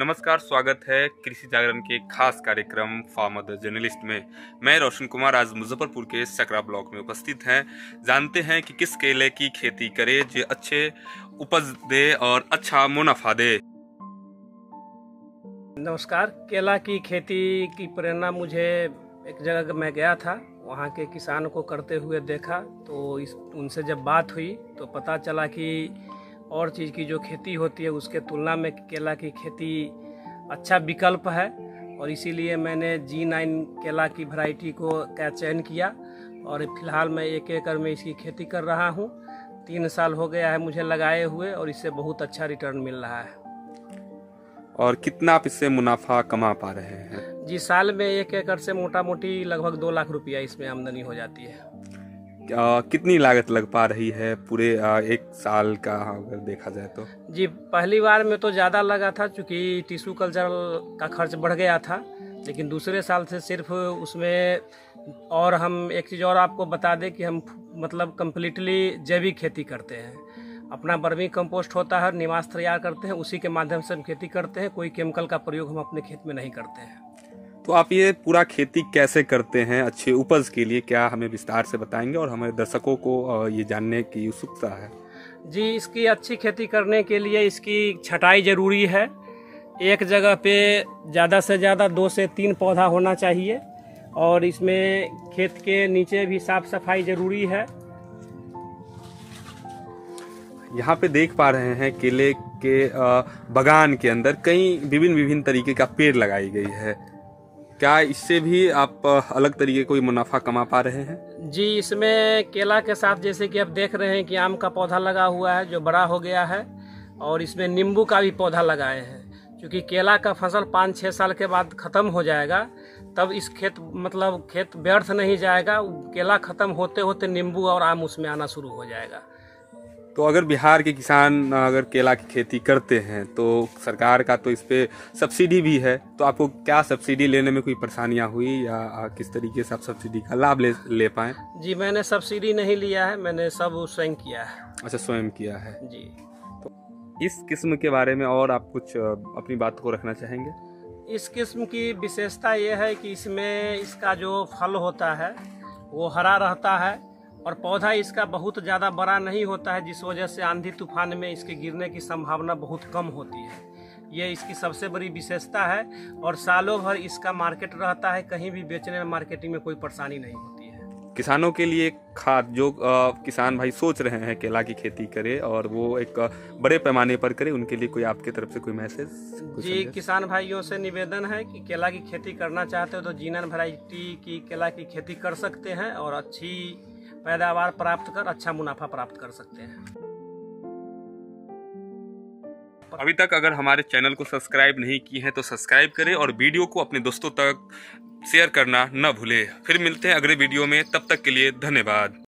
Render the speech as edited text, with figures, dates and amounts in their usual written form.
नमस्कार, स्वागत है कृषि जागरण के खास कार्यक्रम फार्मर द जर्नलिस्ट में। मैं रोशन कुमार आज मुजफ्फरपुर के सकरा ब्लॉक में उपस्थित हैं। जानते हैं कि किस केले की खेती करें जो अच्छे उपज दे और अच्छा मुनाफा दे। नमस्कार, केला की खेती की प्रेरणा मुझे एक जगह मैं गया था, वहाँ के किसान को करते हुए देखा, तो उनसे जब बात हुई तो पता चला कि और चीज़ की जो खेती होती है उसके तुलना में केला की खेती अच्छा विकल्प है। और इसीलिए मैंने G9 केला की वैरायटी का चयन किया और फिलहाल मैं 1 एकड़ में इसकी खेती कर रहा हूँ। 3 साल हो गया है मुझे लगाए हुए और इससे बहुत अच्छा रिटर्न मिल रहा है। और कितना आप इससे मुनाफा कमा पा रहे हैं? जी, साल में 1 एकड़ से मोटा मोटी लगभग 2 लाख रुपया इसमें आमदनी हो जाती है। कितनी लागत लग पा रही है पूरे 1 साल का अगर देखा जाए तो? जी, पहली बार में तो ज़्यादा लगा था क्योंकि टिश्यू कल्चर का खर्च बढ़ गया था, लेकिन दूसरे साल से सिर्फ उसमें। और हम एक चीज़ और आपको बता दें कि हम मतलब कम्प्लीटली जैविक खेती करते हैं। अपना वर्मी कंपोस्ट होता है, निमास्त्र तैयार करते हैं, उसी के माध्यम से हम खेती करते हैं। कोई केमिकल का प्रयोग हम अपने खेत में नहीं करते हैं। तो आप ये पूरा खेती कैसे करते हैं अच्छे उपज के लिए, क्या हमें विस्तार से बताएंगे? और हमारे दर्शकों को ये जानने की उत्सुकता है। जी, इसकी अच्छी खेती करने के लिए इसकी छटाई ज़रूरी है। एक जगह पे ज़्यादा से ज़्यादा 2 से 3 पौधा होना चाहिए और इसमें खेत के नीचे भी साफ सफाई ज़रूरी है। यहाँ पे देख पा रहे हैं केले के बागान के अंदर कई विभिन्न तरीके का पेड़ लगाई गई है। क्या इससे भी आप अलग तरीके कोई मुनाफा कमा पा रहे हैं? जी, इसमें केला के साथ जैसे कि आप देख रहे हैं कि आम का पौधा लगा हुआ है जो बड़ा हो गया है, और इसमें नींबू का भी पौधा लगाए हैं। क्योंकि केला का फसल 5-6 साल के बाद ख़त्म हो जाएगा, तब इस खेत व्यर्थ नहीं जाएगा। केला ख़त्म होते होते नींबू और आम उसमें आना शुरू हो जाएगा। तो अगर बिहार के किसान अगर केला की खेती करते हैं तो सरकार का तो इस पर सब्सिडी भी है, तो आपको क्या सब्सिडी लेने में कोई परेशानियां हुई या किस तरीके से आप सब्सिडी का लाभ ले पाएँ? जी, मैंने सब्सिडी नहीं लिया है, मैंने सब स्वयं किया है। अच्छा, स्वयं किया है जी। तो इस किस्म के बारे में और आप कुछ अपनी बात को रखना चाहेंगे? इस किस्म की विशेषता ये है कि इसमें इसका जो फल होता है वो हरा रहता है और पौधा इसका बहुत ज़्यादा बड़ा नहीं होता है, जिस वजह से आंधी तूफान में इसके गिरने की संभावना बहुत कम होती है। ये इसकी सबसे बड़ी विशेषता है। और सालों भर इसका मार्केट रहता है, कहीं भी बेचने में मार्केटिंग में कोई परेशानी नहीं होती है। किसानों के लिए खाद जो किसान भाई सोच रहे हैं केला की खेती करे और वो एक बड़े पैमाने पर करे, उनके लिए कोई आपके तरफ से कोई मैसेज? जी, किसान भाइयों से निवेदन है कि केला की खेती करना चाहते हो तो G9 वैरायटी की केला की खेती कर सकते हैं और अच्छी पैदावार प्राप्त कर अच्छा मुनाफा प्राप्त कर सकते हैं। अभी तक अगर हमारे चैनल को सब्सक्राइब नहीं किए हैं तो सब्सक्राइब करें और वीडियो को अपने दोस्तों तक शेयर करना न भूलें। फिर मिलते हैं अगले वीडियो में, तब तक के लिए धन्यवाद।